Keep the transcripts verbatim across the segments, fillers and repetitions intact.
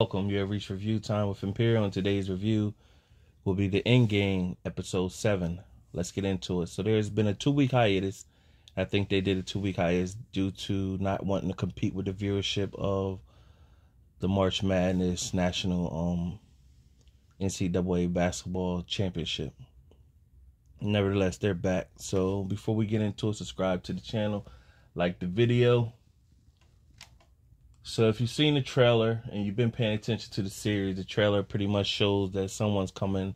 Welcome, you have reached review time with Emperiol, and today's review will be The Endgame, Episode seven. Let's get into it. So there's been a two-week hiatus. I think they did a two-week hiatus due to not wanting to compete with the viewership of the March Madness National um, N C double A Basketball Championship. Nevertheless, they're back. So before we get into it, subscribe to the channel, like the video. So if you've seen the trailer and you've been paying attention to the series, the trailer pretty much shows that someone's coming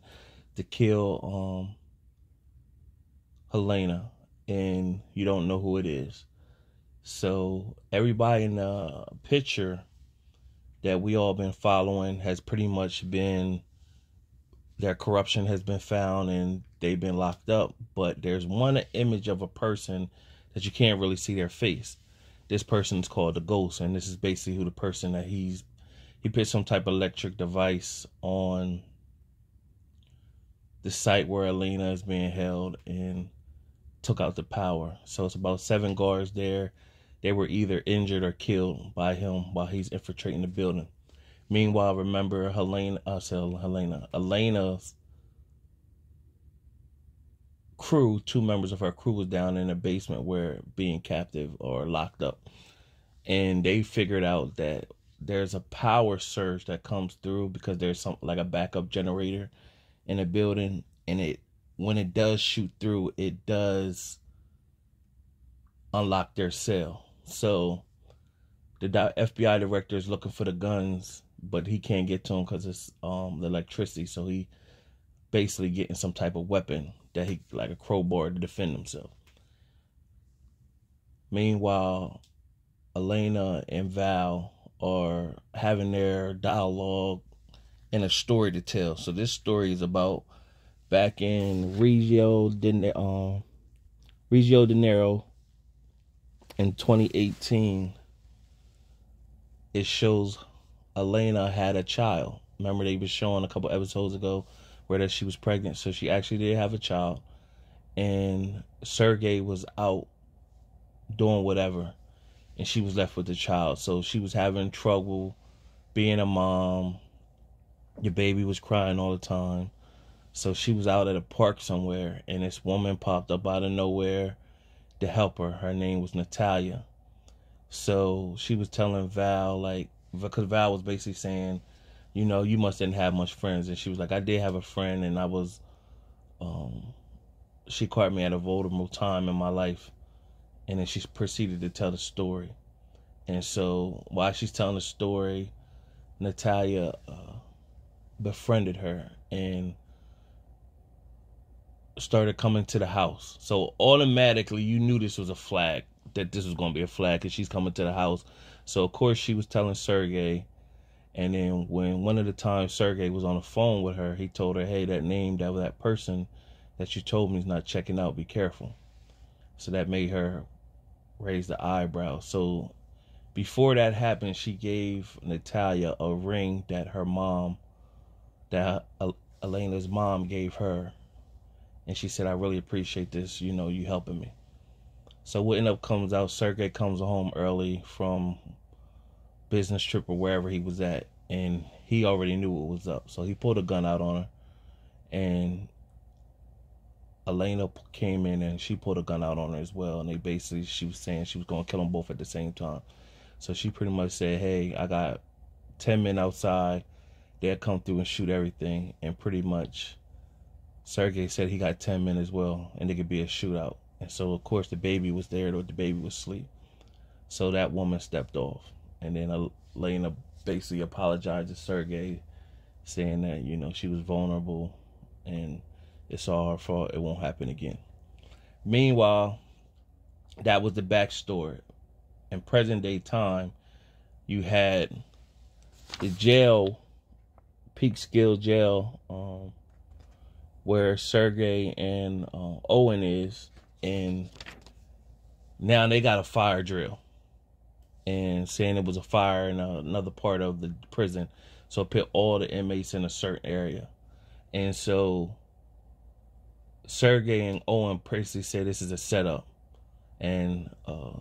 to kill um, Helena, and you don't know who it is. So everybody in the picture that we all been following has pretty much been, their corruption has been found and they've been locked up. But there's one image of a person that you can't really see their face. This person's called the Ghost, and this is basically who the person that he's, he put some type of electric device on the site where Elena is being held and took out the power. So it's about seven guards there. They were either injured or killed by him while he's infiltrating the building. Meanwhile, remember Helena, I said Helena, Elena's crew, two members of her crew was down in a basement where being captive or locked up, and they figured out that there's a power surge that comes through because there's something like a backup generator in a building, and it when it does shoot through, it does unlock their cell. So the F B I director is looking for the guns, but he can't get to them because it's um the electricity. So he basically getting some type of weapon that he, like a crowbar, to defend himself. Meanwhile, Elena and Val are having their dialogue and a story to tell. So this story is about back in Regio De Niro, um, Regio De Niro in twenty eighteen. It shows Elena had a child. Remember, they were showing a couple episodes ago where that she was pregnant, so she actually did have a child, and Sergey was out doing whatever, and she was left with the child. So she was having trouble being a mom. Your baby was crying all the time. So she was out at a park somewhere, and this woman popped up out of nowhere to help her. Her name was Natalia. So she was telling Val, like, because Val was basically saying, you know, you must didn't have much friends. And she was like, I did have a friend, and I was, um, she caught me at a vulnerable time in my life. And then she proceeded to tell the story. And so while she's telling the story, Natalia uh, befriended her and started coming to the house. So automatically, you knew this was a flag, that this was going to be a flag, because she's coming to the house. So, of course, she was telling Sergey. And then when one of the times Sergey was on the phone with her, he told her, hey, that name, that that person that you told me is not checking out. Be careful. So that made her raise the eyebrow. So before that happened, she gave Natalia a ring that her mom, that Elena's mom gave her. And she said, I really appreciate this. You know, you helping me. So what ended up comes out, Sergey comes home early from business trip or wherever he was at, and he already knew what was up, so he pulled a gun out on her, and Elena came in and she pulled a gun out on her as well, and they basically, she was saying she was going to kill them both at the same time. So she pretty much said, hey, I got ten men outside, they'll come through and shoot everything. And pretty much Sergey said he got ten men as well, and it could be a shootout. And so of course the baby was there, the baby was asleep, so that woman stepped off. And then Elena basically apologized to Sergey, saying that, you know, she was vulnerable and it's all her fault. It won't happen again. Meanwhile, that was the backstory. In present day time, you had the jail, Peak Skill jail, um, where Sergey and uh, Owen is. And now they got a fire drill, and saying it was a fire in another part of the prison, so it put all the inmates in a certain area. And so Sergey and Owen basically said this is a setup, and uh,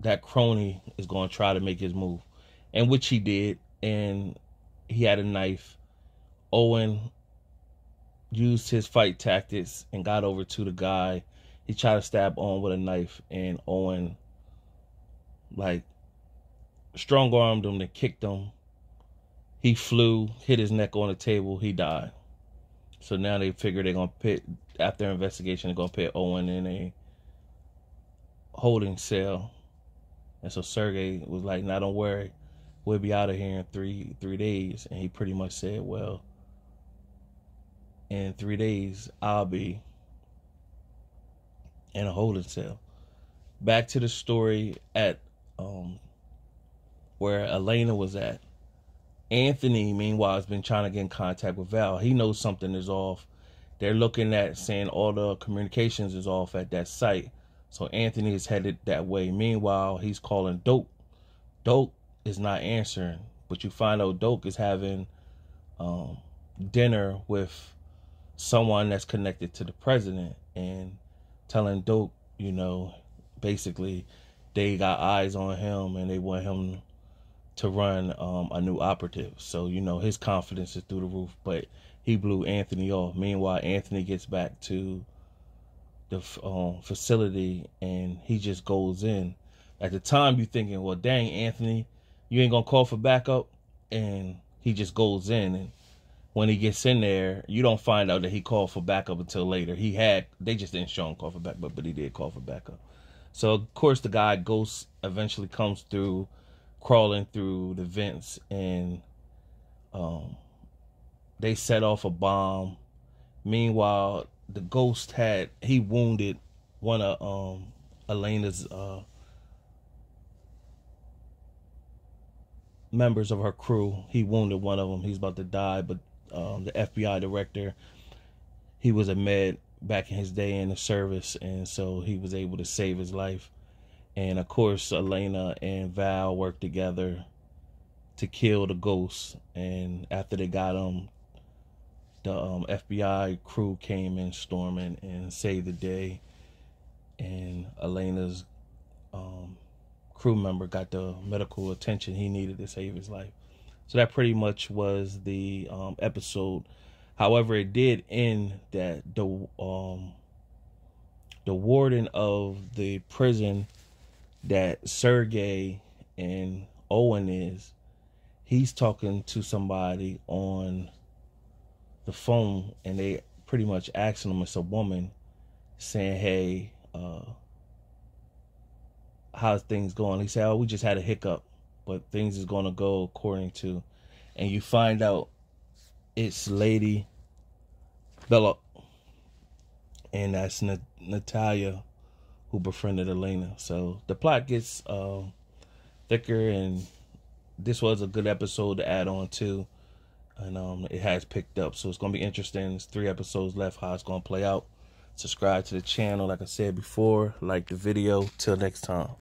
that crony is going to try to make his move, and which he did. and he had a knife. Owen used his fight tactics and got over to the guy. He tried to stab Owen with a knife, and Owen, like, strong-armed him and kicked him. He flew, hit his neck on the table. He died. So now they figure they're going to pit, after investigation, they're going to pit Owen in a holding cell. And so Sergey was like, nah, don't worry. We'll be out of here in three three days. And he pretty much said, well, in three days, I'll be in a holding cell. Back to the story at um, where Elena was at. Anthony, meanwhile, has been trying to get in contact with Val. He knows something is off. They're looking at saying all the communications is off at that site. So Anthony is headed that way. Meanwhile, he's calling Doak. Doak is not answering. But you find out Doak is having um, dinner with someone that's connected to the president. And telling Doak, you know, basically they got eyes on him and they want him to run um, a new operative. So, you know, his confidence is through the roof, but he blew Anthony off. Meanwhile, Anthony gets back to the um, facility and he just goes in. At the time, you're thinking, well, dang, Anthony, you ain't going to call for backup? And he just goes in. And when he gets in there, you don't find out that he called for backup until later. He had, they just didn't show him call for backup, but he did call for backup. So, of course, the guy, Ghost, eventually comes through, crawling through the vents, and um, they set off a bomb. Meanwhile, the Ghost had, he wounded one of um, Elena's uh, members of her crew. He wounded one of them. He's about to die, but um, the F B I director, he was a med back in his day in the service, and so he was able to save his life. And, of course, Elena and Val worked together to kill the Ghost. And after they got him, the um, F B I crew came in storming and saved the day. And Elena's um, crew member got the medical attention he needed to save his life. So that pretty much was the um, episode. However, it did end that the um, the warden of the prison that Sergey and Owen is, he's talking to somebody on the phone, and they pretty much asking him, it's a woman, saying, hey, uh, how's things going? He said, oh, we just had a hiccup, but things is going to go according to, and you find out it's Lady Bella, and that's Nat- Natalia, who befriended Elena. So the plot gets uh, thicker, and this was a good episode to add on to, and um, it has picked up, so it's going to be interesting. There's three episodes left, how it's going to play out. Subscribe to the channel, like I said before, like the video. Till next time.